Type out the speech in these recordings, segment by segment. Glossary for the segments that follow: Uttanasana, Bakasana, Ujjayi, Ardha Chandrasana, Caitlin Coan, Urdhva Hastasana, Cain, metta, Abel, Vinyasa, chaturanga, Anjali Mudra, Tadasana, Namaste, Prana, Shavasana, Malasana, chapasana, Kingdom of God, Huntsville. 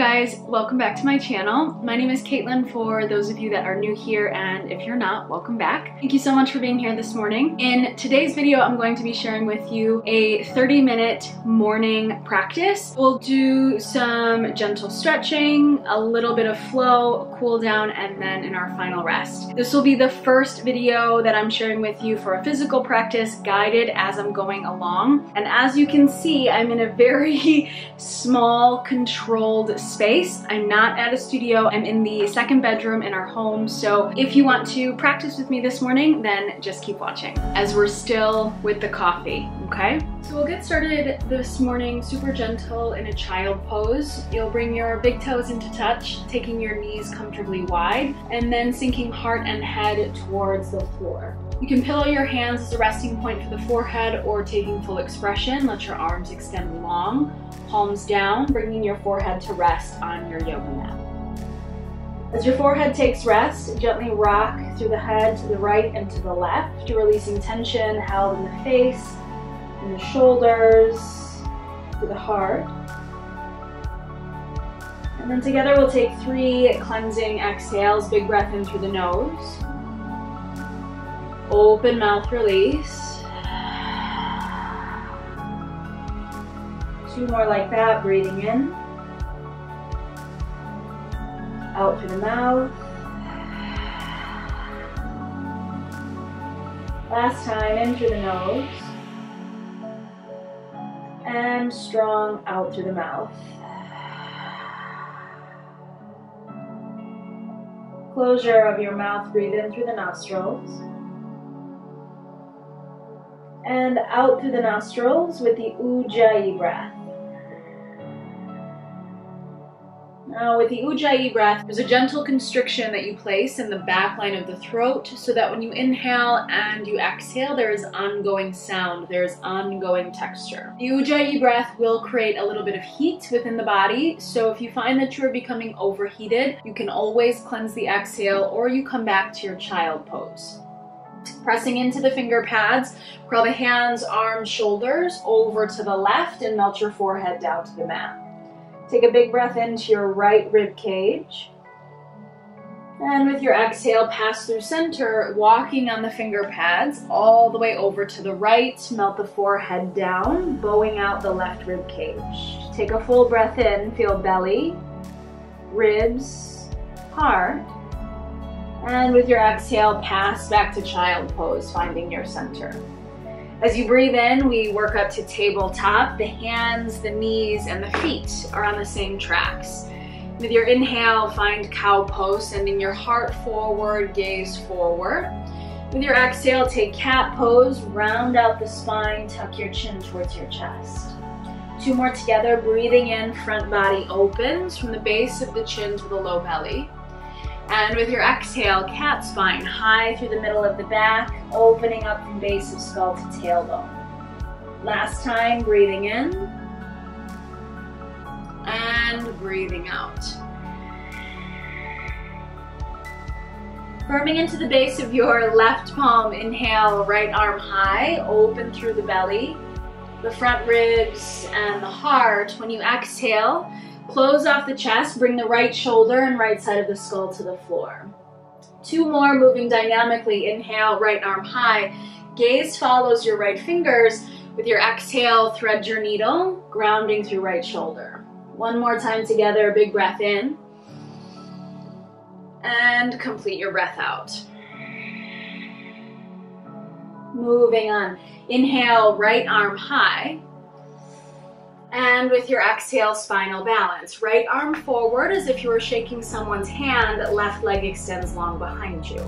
guys, welcome back to my channel. My name is Caitlin for those of you that are new here, and if you're not, welcome back. Thank you so much for being here this morning. In today's video, I'm going to be sharing with you a 30-minute morning practice. We'll do some gentle stretching, a little bit of flow, cool down, and then in our final rest. This will be the first video that I'm sharing with you for a physical practice, guided as I'm going along. And as you can see, I'm in a very small, controlled space. I'm not at a studio. I'm in the second bedroom in our home. So if you want to practice with me this morning, then just keep watching as we're still with the coffee, okay? So we'll get started this morning super gentle in a child pose. You'll bring your big toes into touch, taking your knees comfortably wide, and then sinking heart and head towards the floor. You can pillow your hands as a resting point for the forehead or taking full expression. Let your arms extend long, palms down, bringing your forehead to rest on your yoga mat. As your forehead takes rest, gently rock through the head to the right and to the left. You're releasing tension held in the face, in the shoulders, through the heart. And then together we'll take 3 cleansing exhales. Big breath in through the nose. Open mouth release. 2 more like that, breathing in. Out through the mouth. Last time, in through the nose. And strong, out through the mouth. Closure of your mouth, breathe in through the nostrils. And out through the nostrils with the Ujjayi breath. Now with the Ujjayi breath, there's a gentle constriction that you place in the back line of the throat so that when you inhale and you exhale, there is ongoing sound, there is ongoing texture. The Ujjayi breath will create a little bit of heat within the body, so if you find that you're becoming overheated, you can always cleanse the exhale or you come back to your child pose. Pressing into the finger pads, curl the hands, arms, shoulders over to the left and melt your forehead down to the mat. Take a big breath into your right rib cage. And with your exhale, pass through center, walking on the finger pads all the way over to the right. Melt the forehead down, bowing out the left rib cage. Take a full breath in, feel belly, ribs, heart. And with your exhale, pass back to child pose, finding your center. As you breathe in, we work up to tabletop. The hands, the knees, and the feet are on the same tracks. With your inhale, find cow pose, sending your heart forward, gaze forward. With your exhale, take cat pose, round out the spine, tuck your chin towards your chest. 2 more together, breathing in, front body opens from the base of the chin to the low belly. And with your exhale, cat spine, high through the middle of the back, opening up from base of skull to tailbone. Last time, breathing in and breathing out. Firming into the base of your left palm, inhale, right arm high, open through the belly, the front ribs, and the heart. When you exhale, close off the chest, bring the right shoulder and right side of the skull to the floor. 2 more, moving dynamically. Inhale, right arm high. Gaze follows your right fingers. With your exhale, thread your needle, grounding through right shoulder. 1 more time together, big breath in. And complete your breath out. Moving on. Inhale, right arm high. And with your exhale, spinal balance. Right arm forward as if you were shaking someone's hand, left leg extends long behind you.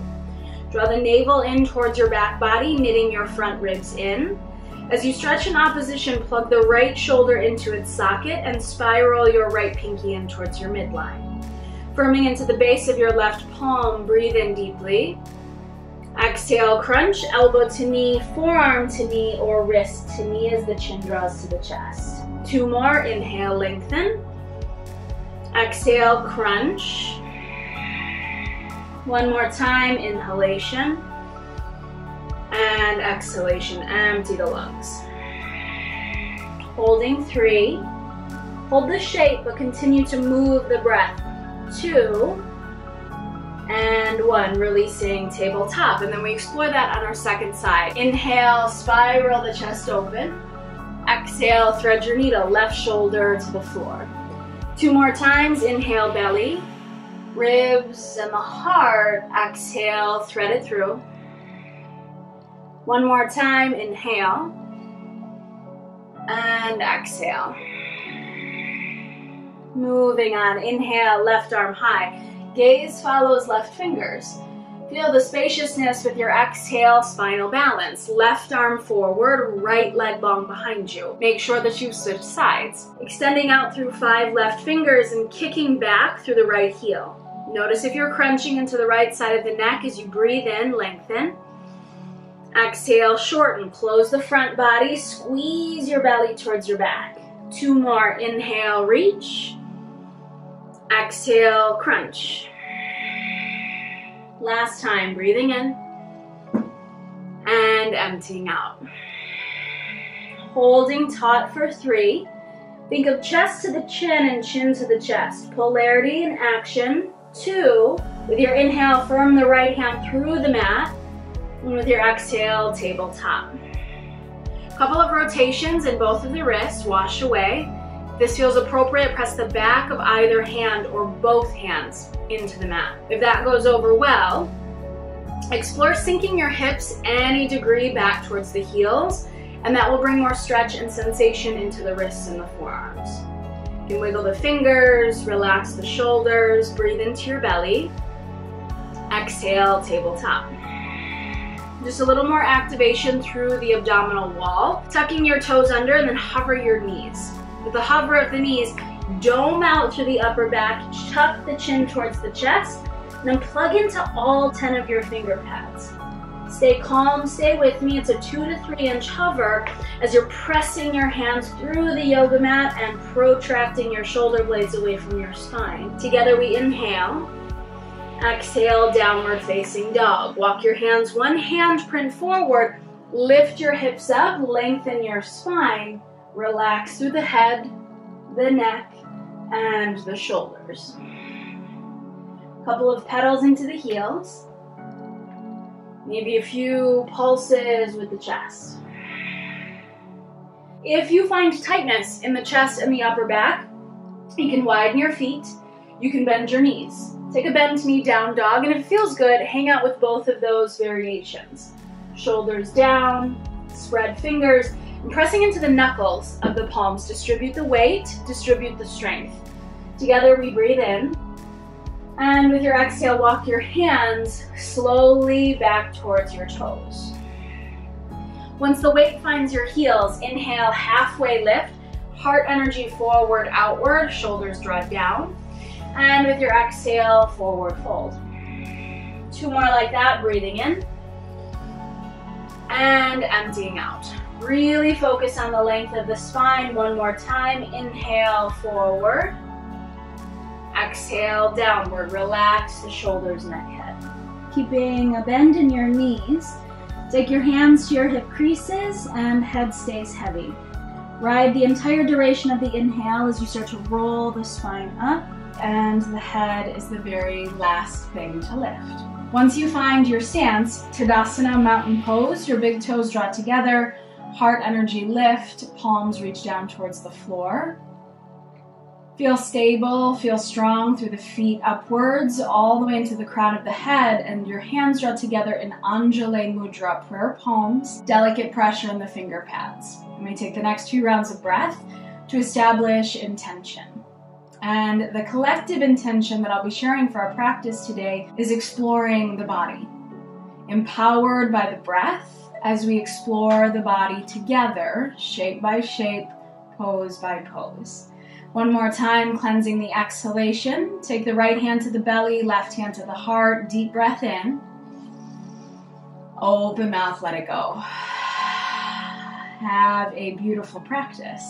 Draw the navel in towards your back body, knitting your front ribs in. As you stretch in opposition, plug the right shoulder into its socket and spiral your right pinky in towards your midline. Firming into the base of your left palm, breathe in deeply. Exhale, crunch, elbow to knee, forearm to knee, or wrist to knee as the chin draws to the chest. 2 more, inhale, lengthen. Exhale, crunch. 1 more time, inhalation. And exhalation, empty the lungs. Holding 3, Hold the shape, but continue to move the breath. 2 and 1, releasing tabletop. And then we explore that on our second side. Inhale, spiral the chest open. Exhale, thread your needle, left shoulder to the floor. 2 more times, inhale, belly, ribs, and the heart. Exhale, thread it through. 1 more time, inhale, and exhale. Moving on, inhale, left arm high. Gaze follows left fingers. Feel the spaciousness with your exhale, spinal balance. Left arm forward, right leg long behind you. Make sure that you switch sides. Extending out through 5 left fingers and kicking back through the right heel. Notice if you're crunching into the right side of the neck as you breathe in, lengthen. Exhale, shorten. Close the front body, squeeze your belly towards your back. 2 more, inhale, reach. Exhale, crunch. Last time, breathing in and emptying out. Holding taut for 3. Think of chest to the chin and chin to the chest. Polarity in action. 2, with your inhale, firm the right hand through the mat. And with your exhale, tabletop. Couple of rotations in both of the wrists, wash away. If this feels appropriate, press the back of either hand or both hands into the mat. If that goes over well, explore sinking your hips any degree back towards the heels, and that will bring more stretch and sensation into the wrists and the forearms. You can wiggle the fingers, relax the shoulders, breathe into your belly. Exhale, tabletop. Just a little more activation through the abdominal wall, tucking your toes under and then hover your knees. With the hover of the knees, dome out through the upper back, tuck the chin towards the chest, and then plug into all 10 of your finger pads. Stay calm, stay with me. It's a 2 to 3 inch hover as you're pressing your hands through the yoga mat and protracting your shoulder blades away from your spine. Together we inhale, exhale, downward facing dog. Walk your hands, 1 handprint forward, lift your hips up, lengthen your spine. Relax through the head, the neck, and the shoulders. Couple of pedals into the heels. Maybe a few pulses with the chest. If you find tightness in the chest and the upper back, you can widen your feet. You can bend your knees. Take a bent knee down dog, and if it feels good, hang out with both of those variations. Shoulders down, spread fingers, pressing into the knuckles of the palms. Distribute the weight, distribute the strength. Together we breathe in. And with your exhale, walk your hands slowly back towards your toes. Once the weight finds your heels, inhale, halfway lift. Heart energy forward, outward. Shoulders draw down. And with your exhale, forward fold. 2 more like that, breathing in. And emptying out. Really focus on the length of the spine. 1 more time, inhale, forward. Exhale, downward. Relax the shoulders, neck, head. Keeping a bend in your knees, take your hands to your hip creases and head stays heavy. Ride the entire duration of the inhale as you start to roll the spine up, and the head is the very last thing to lift. Once you find your stance, Tadasana, mountain pose, your big toes draw together. Heart energy lift, palms reach down towards the floor. Feel stable, feel strong through the feet upwards, all the way into the crown of the head, and your hands draw together in Anjali Mudra, prayer palms, delicate pressure in the finger pads. And we take the next 2 rounds of breath to establish intention. And the collective intention that I'll be sharing for our practice today is exploring the body, empowered by the breath, as we explore the body together, shape by shape, pose by pose. 1 more time, cleansing the exhalation. Take the right hand to the belly, left hand to the heart. Deep breath in. Open mouth, let it go. Have a beautiful practice.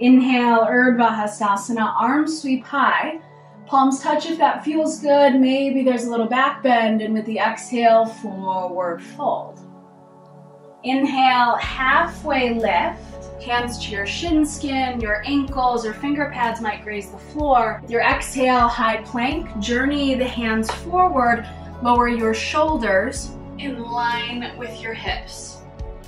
Inhale, Urdhva Hastasana, arms sweep high. Palms touch if that feels good. Maybe there's a little back bend, and with the exhale, forward fold. Inhale, halfway lift, hands to your shin skin, your ankles or finger pads might graze the floor. Your exhale, high plank, journey the hands forward, lower your shoulders in line with your hips.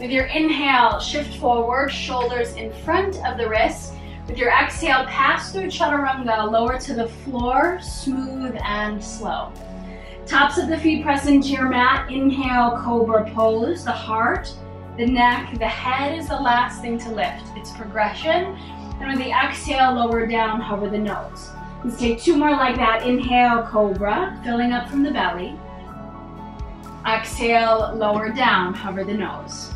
With your inhale, shift forward, shoulders in front of the wrists. With your exhale, pass through chaturanga, lower to the floor, smooth and slow. Tops of the feet press into your mat. Inhale, cobra pose. The heart, the neck, the head is the last thing to lift. It's progression. And with the exhale, lower down, hover the nose. Let's take two more like that. Inhale, cobra, filling up from the belly. Exhale, lower down, hover the nose.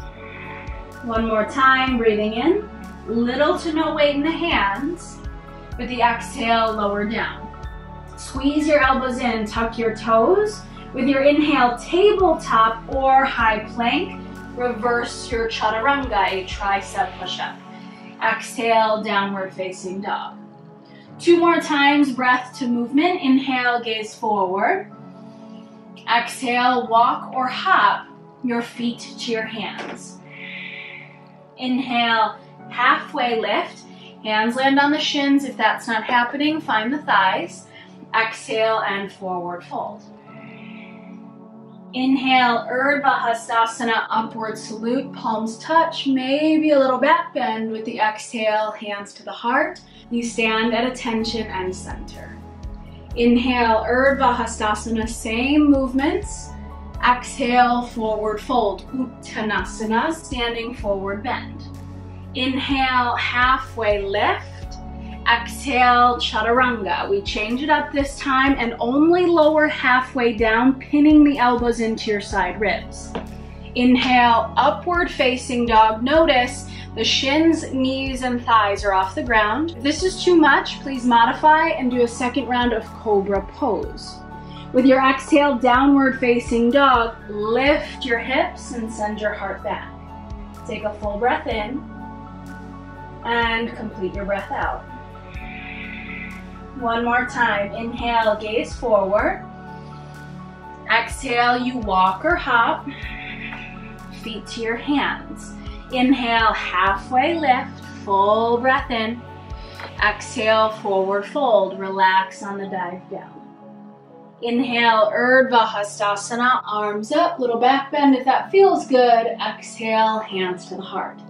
One more time, breathing in. Little to no weight in the hands. With the exhale, lower down. Squeeze your elbows in, tuck your toes. With your inhale, tabletop or high plank, reverse your chaturanga, a tricep push-up. Exhale, downward facing dog. Two more times, breath to movement. Inhale, gaze forward. Exhale, walk or hop your feet to your hands. Inhale, halfway lift. Hands land on the shins. If that's not happening, find the thighs. Exhale and forward fold. Inhale, Urdhva Hastasana, upward salute, palms touch, maybe a little back bend. With the exhale, hands to the heart. You stand at attention and center. Inhale, Urdhva Hastasana, same movements. Exhale, forward fold, Uttanasana, standing forward bend. Inhale, halfway lift. Exhale, chaturanga. We change it up this time and only lower halfway down, pinning the elbows into your side ribs. Inhale, upward facing dog. Notice the shins, knees, and thighs are off the ground. If this is too much, please modify and do a second round of cobra pose. With your exhale, downward facing dog, lift your hips and send your heart back. Take a full breath in and complete your breath out. One more time. Inhale, gaze forward. Exhale, you walk or hop. Feet to your hands. Inhale, halfway lift. Full breath in. Exhale, forward fold. Relax on the dive down. Inhale, Urdhva Hastasana. Arms up, little back bend if that feels good. Exhale, hands to the heart.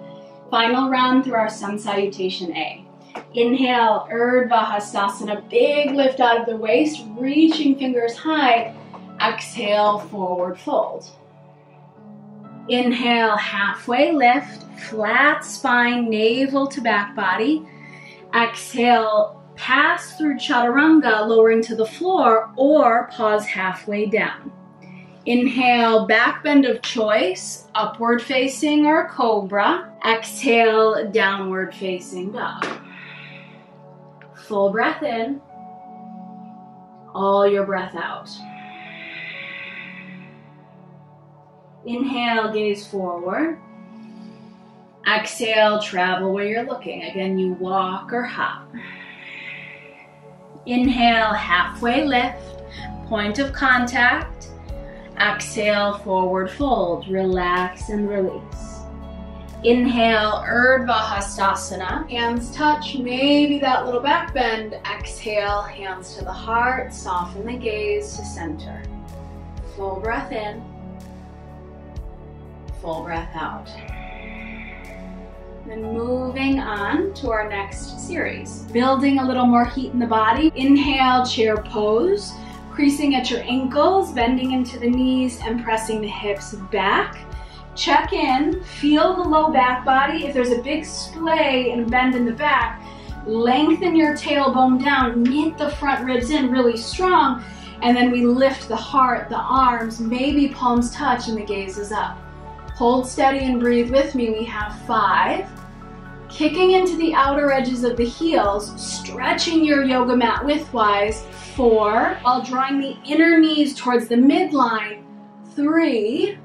Final round through our sun salutation A. Inhale, Urdhva Hastasana, big lift out of the waist, reaching fingers high. Exhale, forward fold. Inhale, halfway lift, flat spine, navel to back body. Exhale, pass through chaturanga, lowering to the floor, or pause halfway down. Inhale, back bend of choice, upward facing or cobra. Exhale, downward facing dog. Full breath in, all your breath out. Inhale, gaze forward. Exhale, travel where you're looking. Again, you walk or hop. Inhale, halfway lift, point of contact. Exhale, forward fold, relax and release. Inhale, Urdhva Hastasana. Hands touch, maybe that little back bend. Exhale, hands to the heart. Soften the gaze to center. Full breath in. Full breath out. Then moving on to our next series. Building a little more heat in the body. Inhale, chair pose. Creasing at your ankles, bending into the knees and pressing the hips back. Check in, feel the low back body. If there's a big splay and bend in the back, lengthen your tailbone down, knit the front ribs in really strong, and then we lift the heart, the arms, maybe palms touch and the gaze is up. Hold steady and breathe with me. We have 5. Kicking into the outer edges of the heels, stretching your yoga mat widthwise. 4, while drawing the inner knees towards the midline. 3,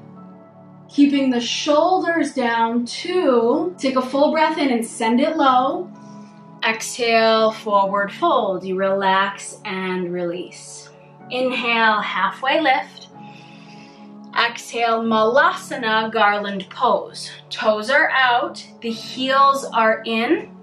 keeping the shoulders down. 2, take a full breath in and send it low. Exhale, forward fold. You relax and release. Inhale, halfway lift. Exhale, Malasana Garland Pose. Toes are out, the heels are in.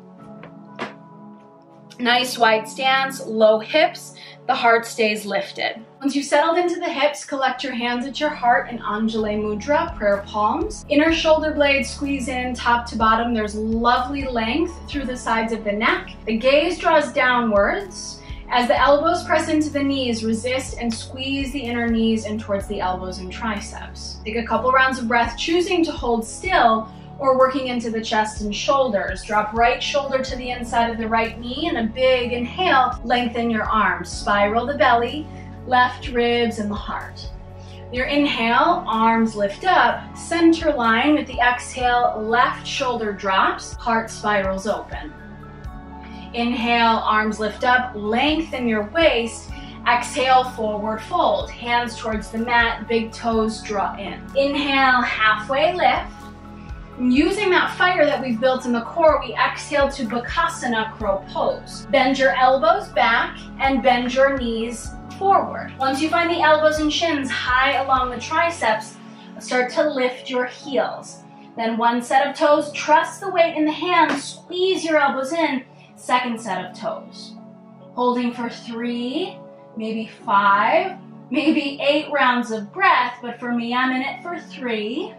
Nice wide stance, low hips, the heart stays lifted. Once you've settled into the hips, collect your hands at your heart in Anjali Mudra, prayer palms. Inner shoulder blades squeeze in, top to bottom. There's lovely length through the sides of the neck. The gaze draws downwards. As the elbows press into the knees, resist and squeeze the inner knees and towards the elbows and triceps. Take a couple rounds of breath, choosing to hold still or working into the chest and shoulders. Drop right shoulder to the inside of the right knee and a big inhale, lengthen your arms. Spiral the belly, left ribs and the heart. Your inhale, arms lift up, center line. With the exhale, left shoulder drops, heart spirals open. Inhale, arms lift up, lengthen your waist. Exhale, forward fold, hands towards the mat, big toes draw in. Inhale, halfway lift. Using that fire that we've built in the core, we exhale to Bakasana Crow Pose. Bend your elbows back and bend your knees forward. Once you find the elbows and shins high along the triceps, start to lift your heels. Then one set of toes, trust the weight in the hands, squeeze your elbows in. Second set of toes. Holding for 3, maybe 5, maybe 8 rounds of breath, but for me, I'm in it for 3.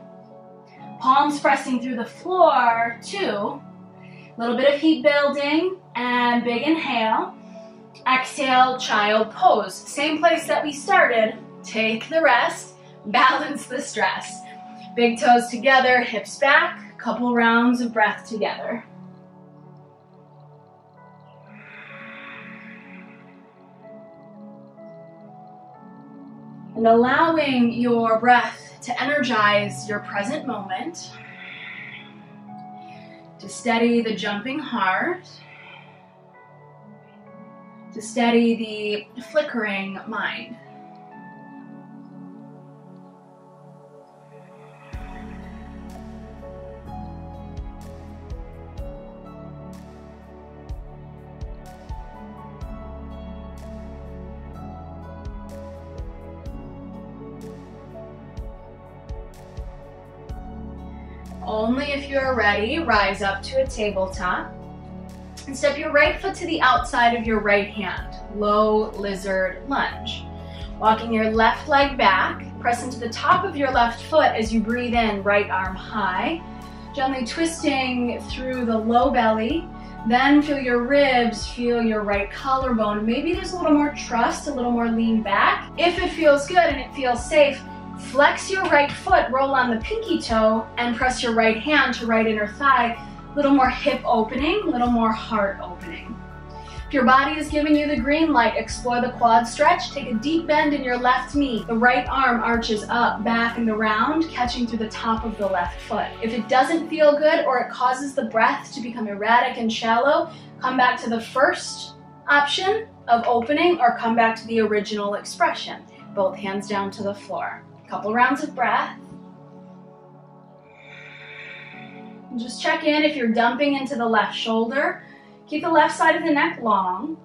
Palms pressing through the floor, 2. Little bit of heat building, and big inhale. Exhale, child pose. Same place that we started. Take the rest, balance the stress. Big toes together, hips back, couple rounds of breath together. And allowing your breath to energize your present moment, to steady the jumping heart, to steady the flickering mind. Only if you're ready, rise up to a tabletop and step your right foot to the outside of your right hand, low lizard lunge. Walking your left leg back, press into the top of your left foot as you breathe in, right arm high, gently twisting through the low belly, then feel your ribs, feel your right collarbone. Maybe there's a little more trust, a little more lean back. If it feels good and it feels safe, flex your right foot, roll on the pinky toe, and press your right hand to right inner thigh. Little more hip opening, little more heart opening. If your body is giving you the green light, explore the quad stretch. Take a deep bend in your left knee. The right arm arches up, back and around, catching through the top of the left foot. If it doesn't feel good or it causes the breath to become erratic and shallow, come back to the first option of opening or come back to the original expression. Both hands down to the floor. Couple rounds of breath. And just check in if you're dumping into the left shoulder. Keep the left side of the neck long.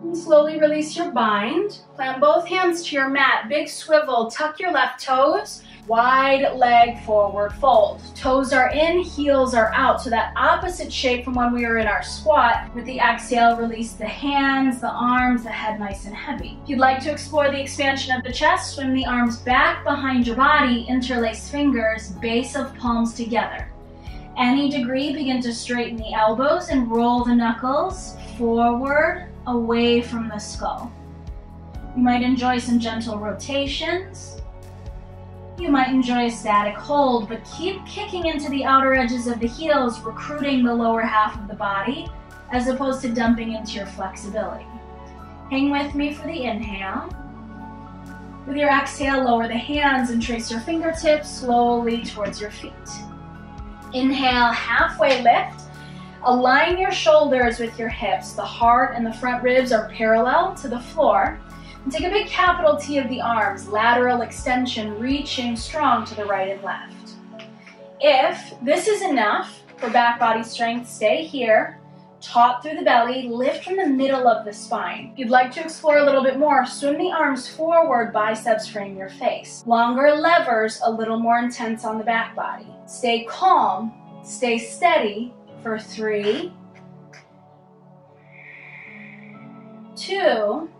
And slowly release your bind. Plant both hands to your mat. Big swivel. Tuck your left toes. Wide leg forward fold. Toes are in, heels are out. So that opposite shape from when we were in our squat. With the exhale, release the hands, the arms, the head nice and heavy. If you'd like to explore the expansion of the chest, swing the arms back behind your body, interlace fingers, base of palms together. Any degree, begin to straighten the elbows and roll the knuckles forward, away from the skull. You might enjoy some gentle rotations. You might enjoy a static hold, but keep kicking into the outer edges of the heels, recruiting the lower half of the body, as opposed to dumping into your flexibility. Hang with me for the inhale. With your exhale, lower the hands and trace your fingertips slowly towards your feet. Inhale, halfway lift. Align your shoulders with your hips. The heart and the front ribs are parallel to the floor. And take a big capital T of the arms, lateral extension, reaching strong to the right and left. If this is enough for back body strength, stay here. Top through the belly, lift from the middle of the spine. If you'd like to explore a little bit more, swing the arms forward, biceps frame your face. Longer levers, a little more intense on the back body. Stay calm, stay steady for 3, 2,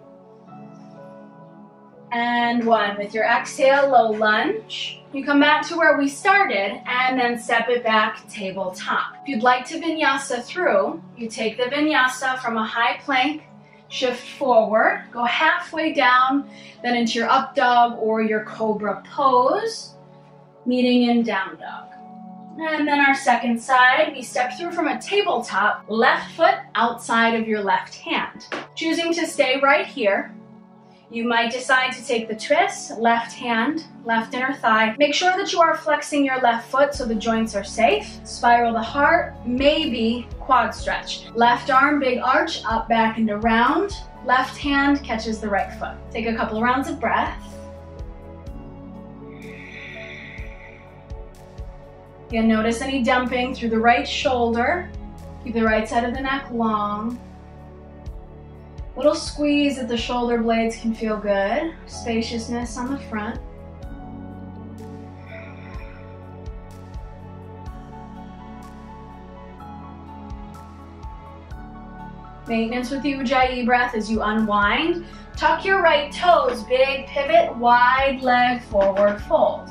and 1. With your exhale, low lunge. You come back to where we started and then step it back tabletop. If you'd like to vinyasa through, you take the vinyasa from a high plank, shift forward, go halfway down, then into your up dog or your cobra pose, meeting in down dog. And then our second side, we step through from a tabletop, left foot outside of your left hand. Choosing to stay right here, you might decide to take the twist, left hand, left inner thigh. Make sure that you are flexing your left foot so the joints are safe. Spiral the heart, maybe quad stretch. Left arm, big arch, up, back, and around. Left hand catches the right foot. Take a couple of rounds of breath. You'll notice any dumping through the right shoulder. Keep the right side of the neck long. Little squeeze at the shoulder blades can feel good. Spaciousness on the front. Maintenance with the Ujjayi breath as you unwind. Tuck your right toes, big pivot, wide leg forward fold.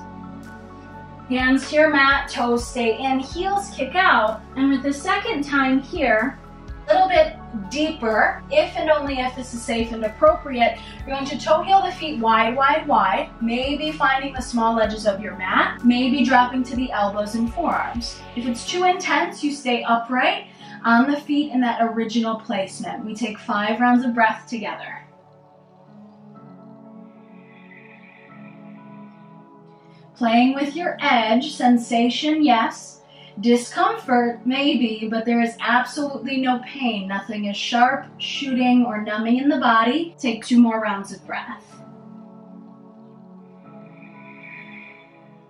Hands to your mat, toes stay in, heels kick out. And with the second time here, a little bit deeper, if and only if this is safe and appropriate, you're going to toe heel the feet wide, wide, wide, maybe finding the small edges of your mat, maybe dropping to the elbows and forearms. If it's too intense, you stay upright on the feet in that original placement. We take 5 rounds of breath together. Playing with your edge, sensation, yes. Discomfort, maybe, but there is absolutely no pain. Nothing is sharp, shooting, or numbing in the body. Take 2 more rounds of breath.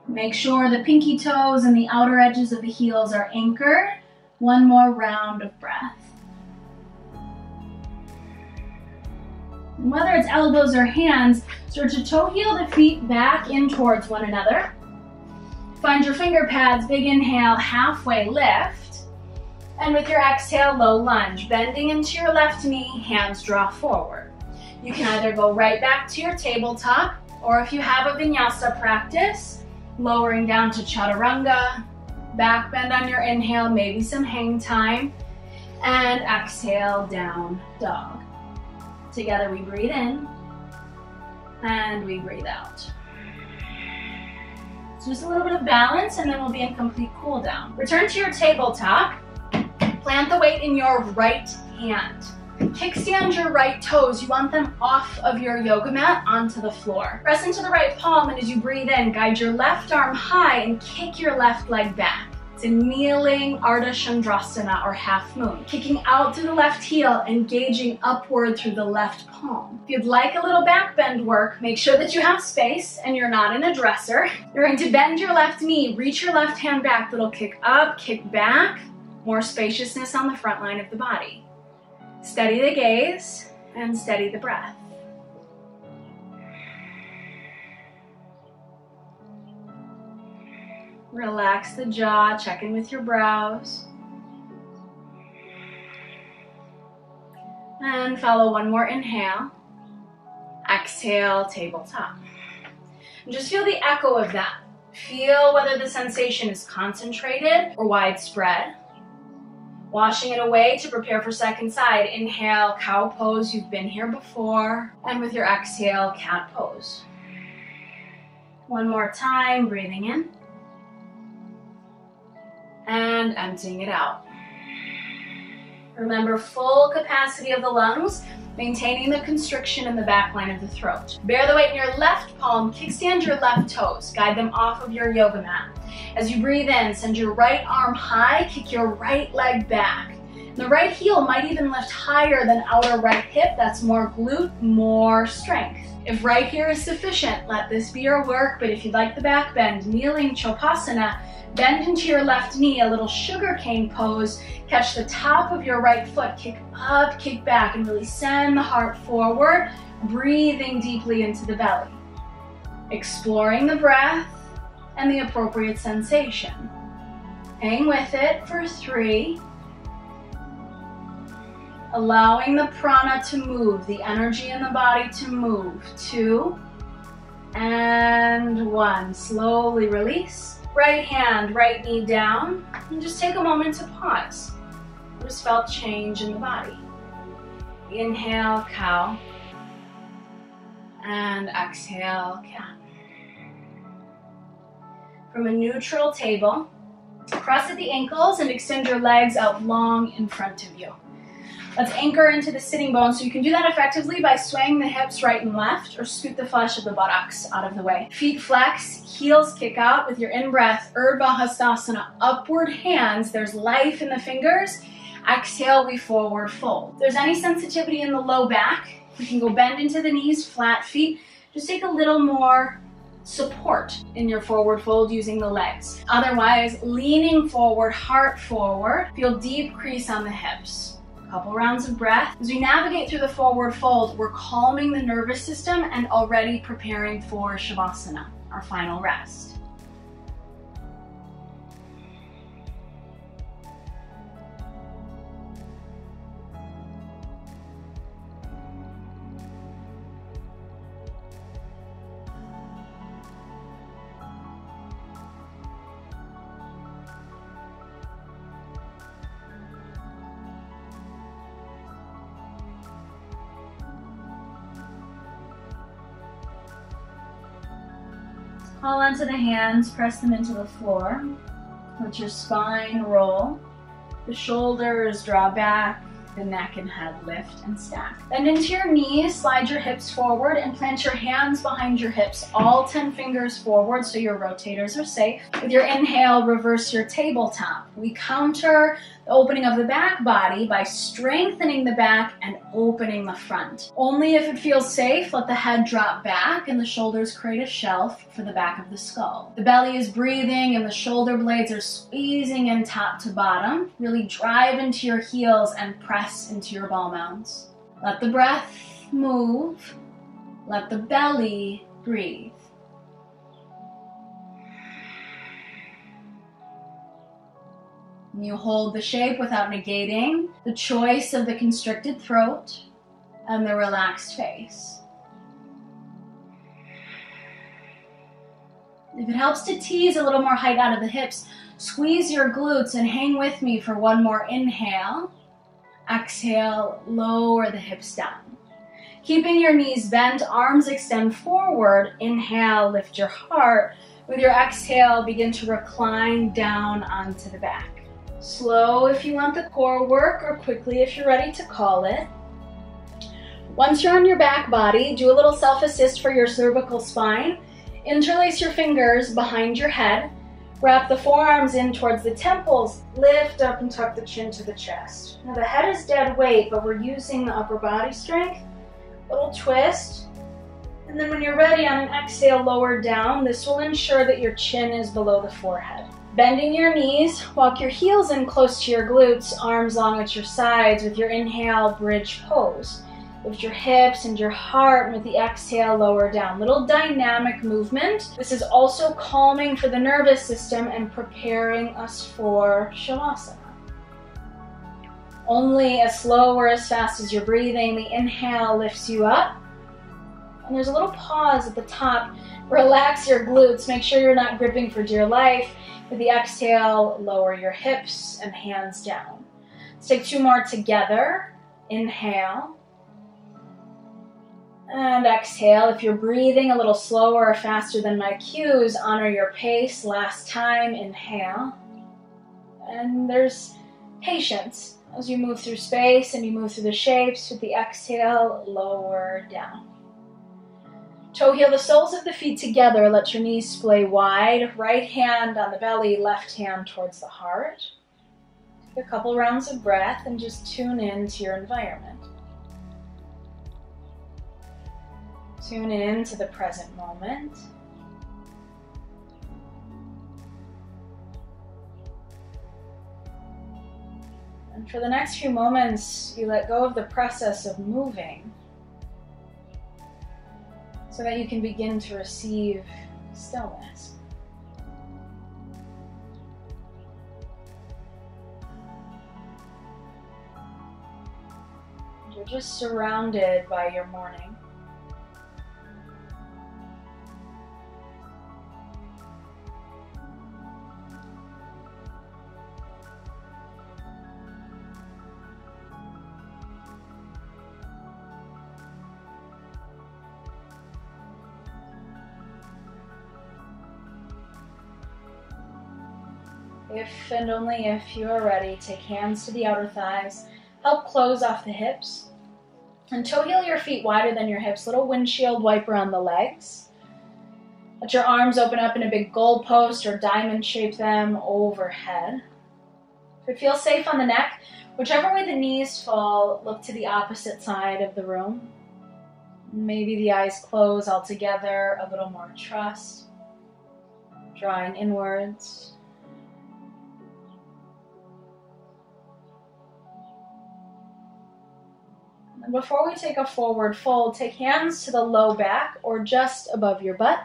Make sure the pinky toes and the outer edges of the heels are anchored. 1 more round of breath. And whether it's elbows or hands, start to toe heel the feet back in towards one another. Find your finger pads, big inhale, halfway lift. And with your exhale, low lunge, bending into your left knee, hands draw forward. You can either go right back to your tabletop, or if you have a vinyasa practice, lowering down to chaturanga, back bend on your inhale, maybe some hang time, and exhale, down dog. Together we breathe in, and we breathe out. So just a little bit of balance and then we'll be in complete cool down. Return to your tabletop. Plant the weight in your right hand. Kickstand your right toes. You want them off of your yoga mat onto the floor. Press into the right palm and as you breathe in, guide your left arm high and kick your left leg back. It's a kneeling Ardha Chandrasana or half moon. Kicking out through the left heel, engaging upward through the left palm. If you'd like a little back bend work, make sure that you have space and you're not in a dresser. You're going to bend your left knee, reach your left hand back, little kick up, kick back. More spaciousness on the front line of the body. Steady the gaze and steady the breath. Relax the jaw, check in with your brows. And follow 1 more inhale. Exhale, tabletop. And just feel the echo of that. Feel whether the sensation is concentrated or widespread. Washing it away to prepare for second side. Inhale, cow pose, you've been here before. And with your exhale, cat pose. 1 more time, breathing in. And emptying it out. Remember full capacity of the lungs, maintaining the constriction in the back line of the throat. Bear the weight in your left palm, kickstand your left toes, guide them off of your yoga mat. As you breathe in, send your right arm high, kick your right leg back. The right heel might even lift higher than outer right hip. That's more glute, more strength. If right here is sufficient, let this be your work, but if you'd like the back bend, kneeling chapasana, Bend into your left knee, a little sugarcane pose. Catch the top of your right foot, kick up, kick back, and really send the heart forward, breathing deeply into the belly. Exploring the breath and the appropriate sensation. Hang with it for 3. Allowing the prana to move, the energy in the body to move. 2 and 1. Slowly release. Right hand, right knee down, and just take a moment to pause. Just felt change in the body. Inhale, cow. And exhale, cat. From a neutral table, cross at the ankles and extend your legs out long in front of you. Let's anchor into the sitting bone. So you can do that effectively by swaying the hips right and left, or scoot the flesh of the buttocks out of the way. Feet flex, heels kick out with your in-breath, Urdhva Hastasana, upward hands. There's life in the fingers. Exhale, we forward fold. If there's any sensitivity in the low back, we can go bend into the knees, flat feet. Just take a little more support in your forward fold using the legs. Otherwise, leaning forward, heart forward. Feel deep crease on the hips. Couple rounds of breath. As we navigate through the forward fold, we're calming the nervous system and already preparing for Shavasana, our final rest. Hold onto the hands, press them into the floor. Let your spine roll. The shoulders draw back, the neck and head lift and stack. Bend into your knees, slide your hips forward, and plant your hands behind your hips, all 10 fingers forward so your rotators are safe. With your inhale, reverse your tabletop. We counter the opening of the back body by strengthening the back and opening the front. Only if it feels safe, let the head drop back and the shoulders create a shelf for the back of the skull. The belly is breathing and the shoulder blades are squeezing in top to bottom. Really drive into your heels and press into your ball mounds. Let the breath move. Let the belly breathe. And you hold the shape without negating the choice of the constricted throat and the relaxed face. If it helps to tease a little more height out of the hips, squeeze your glutes and hang with me for one more inhale. Exhale, lower the hips down. Keeping your knees bent, arms extend forward. Inhale, lift your heart. With your exhale, begin to recline down onto the back. Slow if you want the core work, or quickly if you're ready to call it. Once you're on your back body, do a little self-assist for your cervical spine. Interlace your fingers behind your head. Wrap the forearms in towards the temples. Lift up and tuck the chin to the chest. Now the head is dead weight, but we're using the upper body strength. Little twist. And then when you're ready, on an exhale, lower down. This will ensure that your chin is below the forehead. Bending your knees, walk your heels in close to your glutes, arms long at your sides. With your inhale, bridge pose. Lift your hips and your heart, and with the exhale, lower down. Little dynamic movement. This is also calming for the nervous system and preparing us for Shavasana. Only as slow or as fast as you're breathing. The inhale lifts you up. And there's a little pause at the top. Relax your glutes. Make sure you're not gripping for dear life. With the exhale, lower your hips and hands down. Let's take 2 more together. Inhale. And exhale. If you're breathing a little slower or faster than my cues, honor your pace. Last time, inhale. And there's patience as you move through space and you move through the shapes. With the exhale, lower down. Toe heel the soles of the feet together. Let your knees splay wide. Right hand on the belly, left hand towards the heart. Take a couple rounds of breath and just tune in to your environment. Tune in to the present moment. And for the next few moments, you let go of the process of moving so that you can begin to receive stillness. You're just surrounded by your morning. If and only if you are ready, take hands to the outer thighs, help close off the hips, and toe heel your feet wider than your hips, little windshield wiper on the legs. Let your arms open up in a big goal post or diamond shape them overhead. If it feels safe on the neck, whichever way the knees fall, look to the opposite side of the room. Maybe the eyes close altogether, a little more trust, drawing inwards. And before we take a forward fold, take hands to the low back or just above your butt.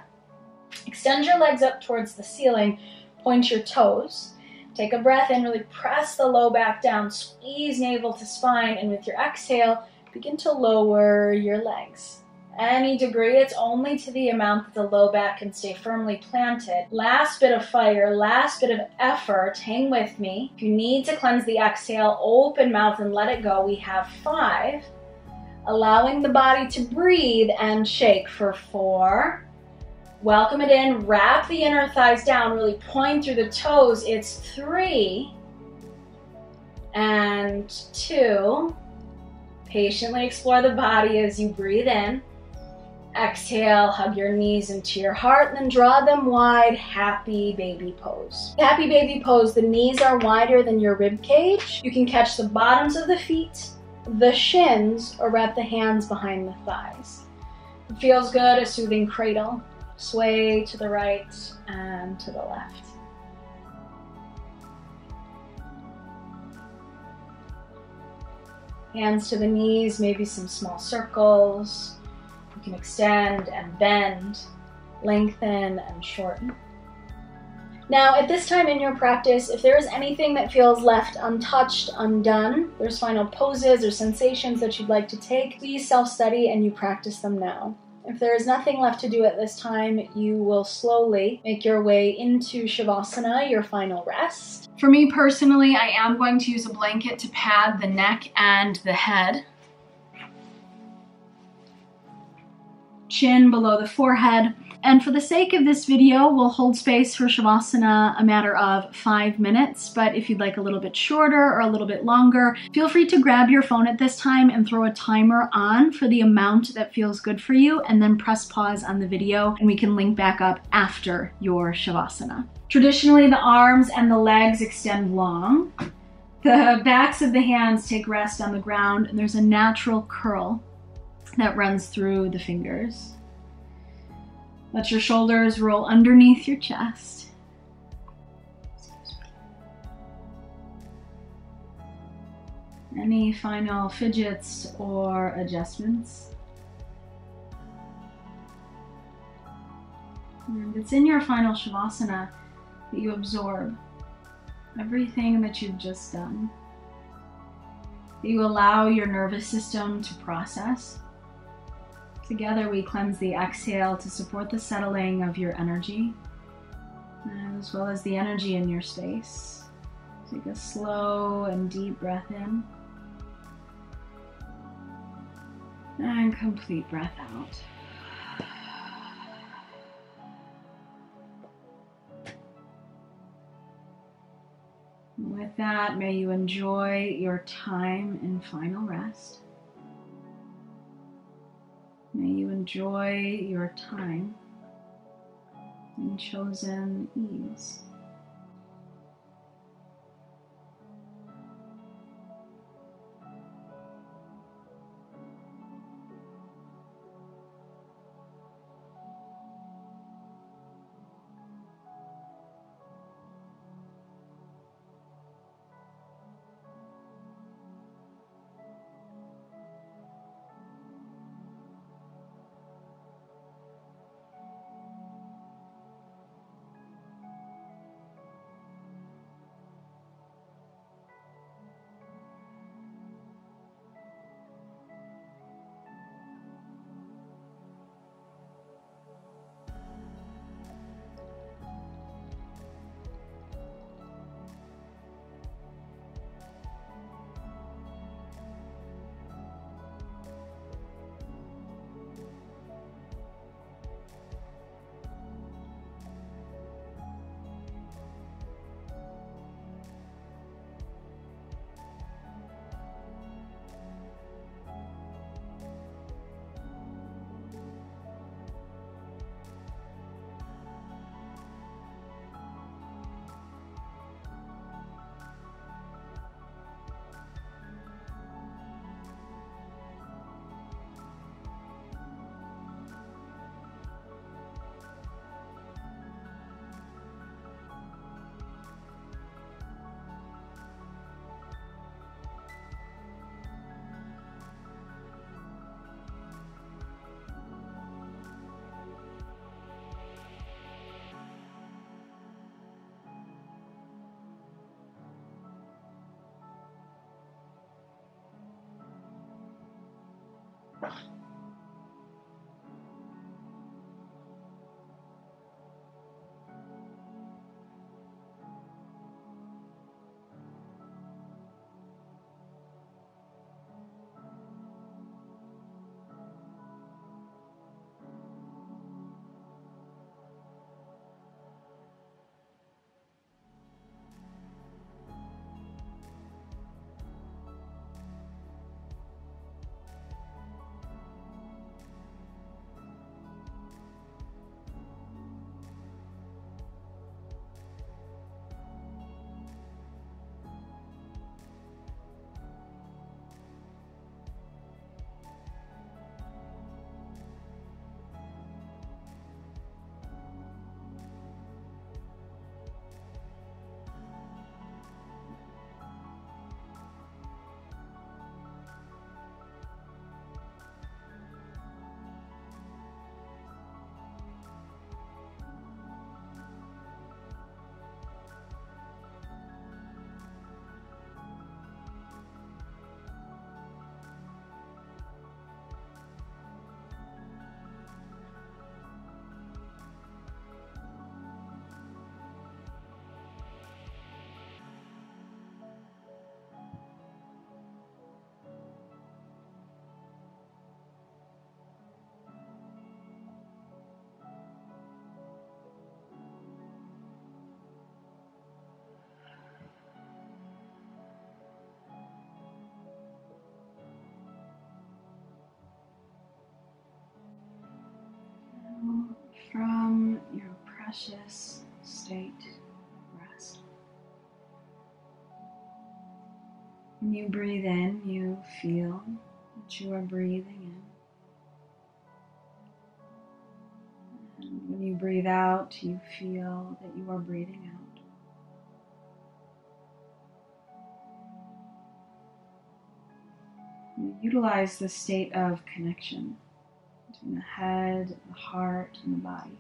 Extend your legs up towards the ceiling, point your toes. Take a breath in, really press the low back down, squeeze navel to spine, and with your exhale, begin to lower your legs. Any degree, it's only to the amount that the low back can stay firmly planted. Last bit of fire, last bit of effort, hang with me. If you need to cleanse the exhale, open mouth and let it go. We have 5. Allowing the body to breathe and shake for 4. Welcome it in, wrap the inner thighs down, really point through the toes. It's 3 and 2. Patiently explore the body as you breathe in. Exhale, hug your knees into your heart, and then draw them wide, happy baby pose. Happy baby pose, the knees are wider than your rib cage. You can catch the bottoms of the feet, the shins, or wrap the hands behind the thighs. It feels good, a soothing cradle. Sway to the right and to the left. Hands to the knees, maybe some small circles. You can extend and bend, lengthen and shorten. Now, at this time in your practice, if there is anything that feels left untouched, undone, there's final poses or sensations that you'd like to take, please self-study and you practice them now. If there is nothing left to do at this time, you will slowly make your way into Shavasana, your final rest. For me personally, I am going to use a blanket to pad the neck and the head. Chin below the forehead. And for the sake of this video, we'll hold space for Shavasana a matter of 5 minutes, but if you'd like a little bit shorter or a little bit longer, feel free to grab your phone at this time and throw a timer on for the amount that feels good for you, and then press pause on the video and we can link back up after your Shavasana. Traditionally, the arms and the legs extend long. The backs of the hands take rest on the ground, and there's a natural curl that runs through the fingers. Let your shoulders roll underneath your chest. Any final fidgets or adjustments? And it's in your final Shavasana that you absorb everything that you've just done. That you allow your nervous system to process. Together we cleanse the exhale to support the settling of your energy, as well as the energy in your space. Take a slow and deep breath in, and complete breath out. With that, may you enjoy your time in final rest. May you enjoy your time in chosen ease. From your precious state of rest. When you breathe in, you feel that you are breathing in. And when you breathe out, you feel that you are breathing out. You utilize the state of connection between the head, the heart, and the body.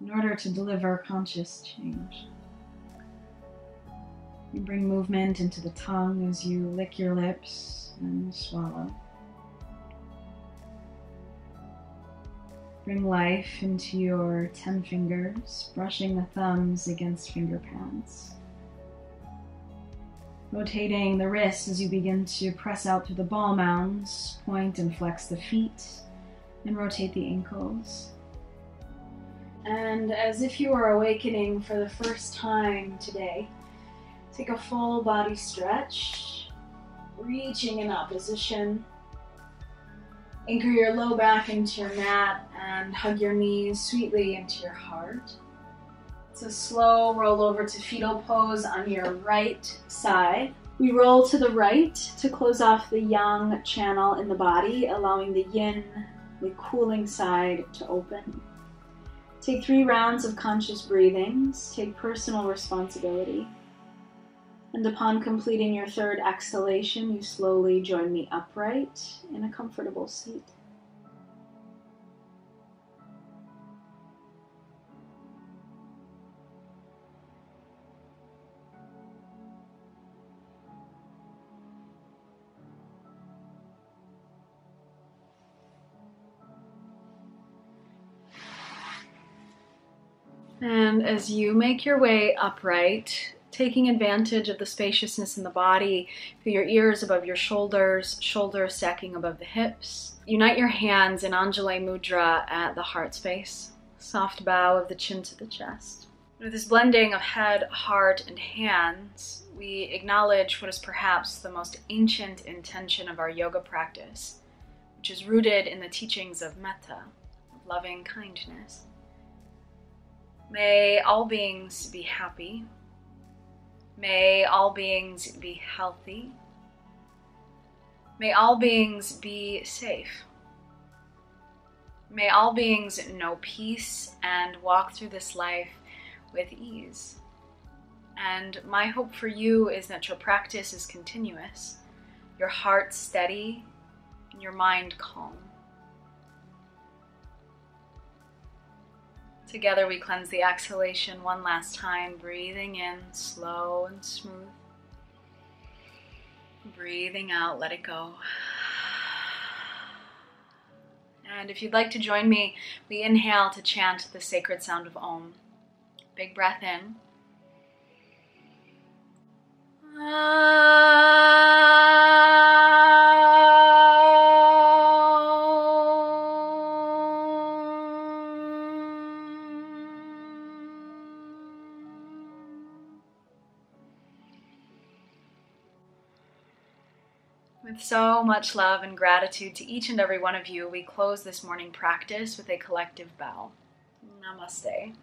In order to deliver conscious change, you bring movement into the tongue as you lick your lips and swallow. Bring life into your 10 fingers, brushing the thumbs against finger pads. Rotating the wrists as you begin to press out through the ball mounds, point and flex the feet, and rotate the ankles. And as if you are awakening for the first time today, take a full body stretch, reaching in opposition. Anchor your low back into your mat and hug your knees sweetly into your heart. It's a slow roll over to fetal pose on your right side. We roll to the right to close off the yang channel in the body, allowing the yin, the cooling side, to open. Take 3 rounds of conscious breathings. Take personal responsibility. And upon completing your 3rd exhalation, you slowly join me upright in a comfortable seat. And as you make your way upright, taking advantage of the spaciousness in the body, through your ears above your shoulders, shoulders sacking above the hips, unite your hands in Anjali Mudra at the heart space, soft bow of the chin to the chest. With this blending of head, heart, and hands, we acknowledge what is perhaps the most ancient intention of our yoga practice, which is rooted in the teachings of metta, of loving kindness. May all beings be happy. May all beings be healthy. May all beings be safe. May all beings know peace and walk through this life with ease. And my hope for you is that your practice is continuous, your heart steady, and your mind calm. Together we cleanse the exhalation one last time, breathing in slow and smooth. Breathing out, let it go. And if you'd like to join me, we inhale to chant the sacred sound of Om. Big breath in. With so much love and gratitude to each and every one of you, we close this morning practice with a collective bow. Namaste.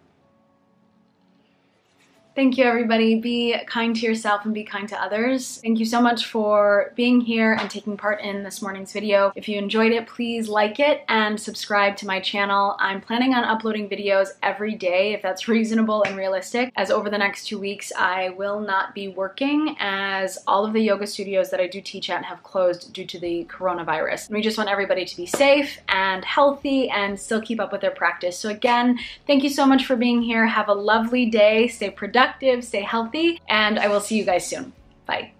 Thank you, everybody. Be kind to yourself and be kind to others. Thank you so much for being here and taking part in this morning's video. If you enjoyed it, please like it and subscribe to my channel. I'm planning on uploading videos every day if that's reasonable and realistic, as over the next 2 weeks, I will not be working as all of the yoga studios that I do teach at have closed due to the coronavirus. And we just want everybody to be safe and healthy and still keep up with their practice. So again, thank you so much for being here. Have a lovely day. Stay productive. Stay healthy, and I will see you guys soon. Bye.